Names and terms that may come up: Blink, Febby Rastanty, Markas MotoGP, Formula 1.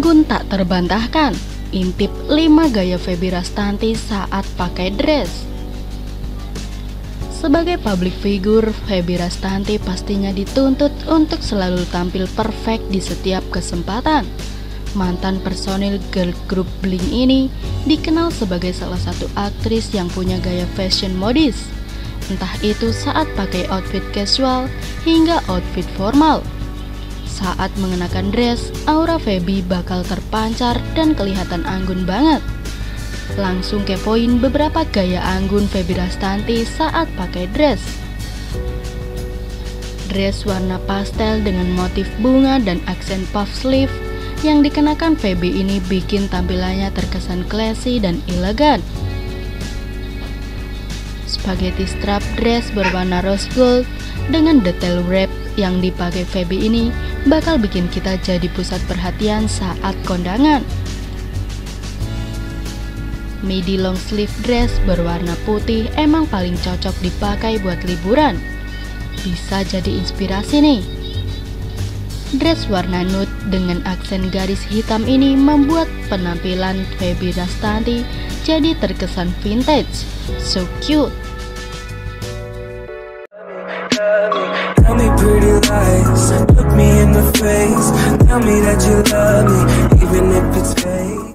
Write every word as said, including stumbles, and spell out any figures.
anggun tak terbantahkan, intip lima gaya Febby Rastanty saat pakai dress. Sebagai public figure, Febby Rastanty pastinya dituntut untuk selalu tampil perfect di setiap kesempatan. Mantan personil girl group Blink ini dikenal sebagai salah satu aktris yang punya gaya fashion modis. Entah itu saat pakai outfit casual hingga outfit formal. Saat mengenakan dress, aura Febby bakal terpancar dan kelihatan anggun banget. Langsung kepoin beberapa gaya anggun Febby Rastanty saat pakai dress. Dress warna pastel dengan motif bunga dan aksen puff sleeve yang dikenakan Febby ini bikin tampilannya terkesan classy dan elegan. Spaghetti strap dress berwarna rose gold dengan detail wrap yang dipakai Febby ini bakal bikin kita jadi pusat perhatian saat kondangan. Midi long sleeve dress berwarna putih emang paling cocok dipakai buat liburan. Bisa jadi inspirasi nih. Dress warna nude dengan aksen garis hitam ini membuat penampilan Febby Rastanty jadi terkesan vintage. So cute. Tell me pretty lies, look me in the face, tell me that you love me, even if it's fake.